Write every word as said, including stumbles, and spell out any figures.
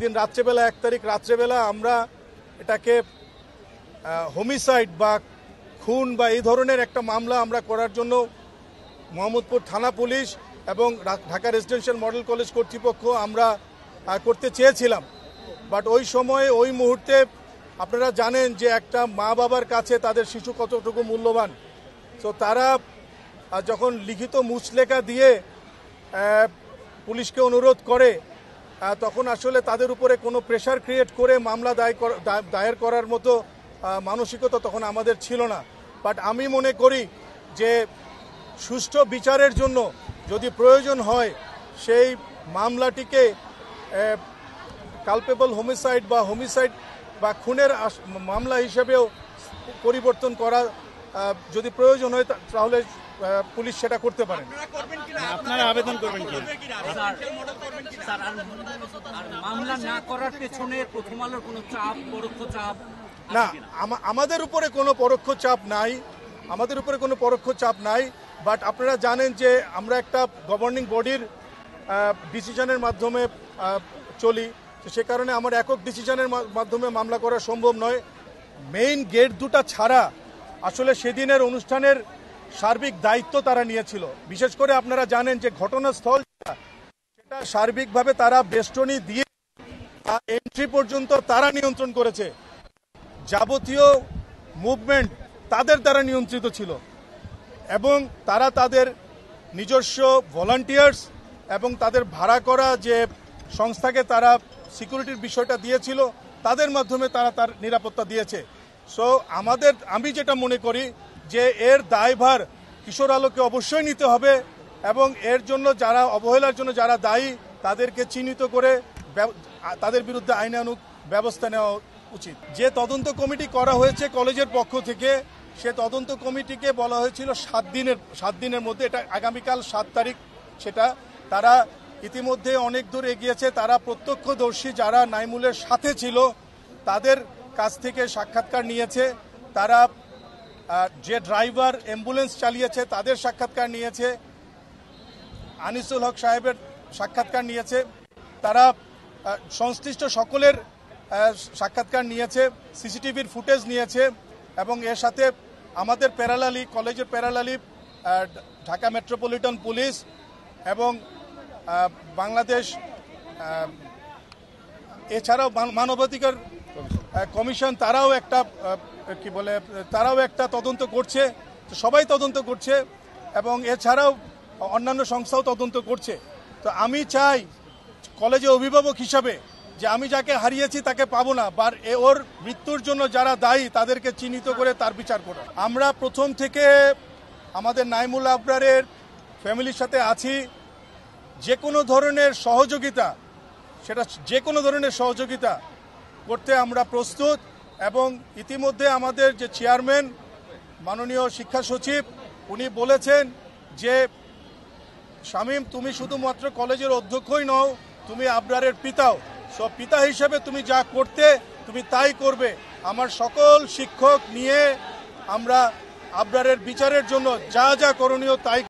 दिन रात्रे बेला एक तारीख रात्रे बेला आम्रा एटाके होमिसाइड बा खून बा एई धरनेर एकटा मामला आम्रा करार जोन्नो मोहम्मदपुर थाना पुलिश एबं ढाका रेसिडेंशियल मॉडल कलेज कर्तृपक्ष आम्रा करते चेयेछिलाम बाट ओई समय ओई मुहूर्ते आपनारा जानेन जे एकटा मा बाबार काछे तादेर शिशु कतटुकु मूल्यवान सो तारा जखन लिखित मुचलेखा दिए पुलिशके अनुरोध करे তখন আসলে তাদের উপরে কোনো প্রেসার ক্রিয়েট করে মামলা দায়ের করার মতো মানসিকতা তখন আমাদের ছিল না বাট আমি মনে করি যে সুষ্ঠু বিচারের জন্য যদি প্রয়োজন হয় সেই মামলাটিকে কালপেবল হোমিসাইড বা হোমিসাইড বা খুনের মামলা হিসেবেও পরিবর্তন করা যদি প্রয়োজন হয় তাহলে পুলিশ সেটা করতে পারে আপনারা আবেদন করবেন কি স্যার আর মামলা না করার পেছনে প্রথম আলোর কোনো চাপ পরোক্ষ চাপ না আমাদের উপরে কোনো পরোক্ষ চাপ নাই আমাদের উপরে কোনো পরোক্ষ চাপ নাই বাট আপনারা জানেন যে আমরা একটা গভর্নিং বডির ডিসিশনের মাধ্যমে চলি তো সে কারণে আমার একক ডিসিশনের মাধ্যমে মামলা করা সম্ভব নয় মেইন গেট দুটো ছাড়া আসলে সেদিনের অনুষ্ঠানের সার্বিক দায়িত্ব তারা নিয়েছিল বিশেষ করে আপনারা জানেন যে ঘটনাস্থল সেটা সার্বিকভাবে তারা বেষ্টনী দিয়ে এন্ট্রি পর্যন্ত তারা নিয়ন্ত্রণ করেছে যাবতীয় মুভমেন্ট তাদের দ্বারা নিয়ন্ত্রিত ছিল এবং তারা তাদের নিজস্ব ভলান্টিয়ার্স এবং তাদের ভাড়া করা যে সংস্থাকে তারা সিকিউরিটির বিষয়টা দিয়েছিল তাদের মাধ্যমে তারা তার নিরাপত্তা দিয়েছে সো আমাদের আমি যেটা মনে করি যে এর দায়ভার কিশোর আলোকে অবশ্যই নিতে হবে এবং এর জন্য যারা অবহেলার জন্য যারা দায়ী তাদেরকে চিহ্নিত করে তাদের বিরুদ্ধে আইনানুগ ব্যবস্থা নেওয়া উচিত যে তদন্ত কমিটি করা হয়েছে কলেজের পক্ষ থেকে সে তদন্ত কমিটিকে বলা হয়েছিল সাত দিনের সাত দিনের মধ্যে এটা আগামীকাল সাত তারিখ সেটা তারা ইতিমধ্যে অনেক দূর এগিয়েছে তারা প্রত্যক্ষদর্শী যারা নাইমুলের সাথে ছিল তাদের কাছ থেকে সাক্ষাৎকার নিয়েছে তারা যে ড্রাইভার অ্যাম্বুলেন্স চালিয়েছে তাদের সাক্ষাৎকার নিয়েছে আনিসুল হক সাহেবের সাক্ষাৎকার নিয়েছে তারা সংশ্লিষ্ট সকলের সাক্ষাৎকার নিয়েছে সিসিটিভির ফুটেজ নিয়েছে এবং এর সাথে আমাদের প্যারালালি কলেজের প্যারালালি ঢাকা মেট্রোপলিটন পুলিশ এবং বাংলাদেশ এছাড়াও মানবাধিকার কমিশন তারাও একটা কি বলে তারাও একটা তদন্ত করছে সবাই তদন্ত করছে এবং এছাড়াও অন্যান্য সংস্থাও তদন্ত করছে তো আমি চাই কলেজে অভিভাবক হিসাবে যে আমি যাকে হারিয়েছি তাকে পাবো না বা ওর মৃত্যুর জন্য যারা দায়ী তাদেরকে চিহ্নিত করে তার বিচার করো আমরা প্রথম থেকে আমাদের নাইমুল আবরারের ফ্যামিলির সাথে আছি যে কোনো ধরনের সহযোগিতা সেটা যে কোনো ধরনের সহযোগিতা করতে আমরা প্রস্তুত এবং ইতিমধ্যে আমাদের যে চেয়ারম্যান মাননীয় শিক্ষা সচিব উনি বলেছেন যে শামীম তুমি শুধুমাত্র কলেজের অধ্যক্ষই নও তুমি আবরারের পিতাও সব পিতা হিসেবে তুমি যা করতে তুমি তাই করবে আমার সকল শিক্ষক নিয়ে আমরা আবরারের বিচারের জন্য যা যা করণীয় তাই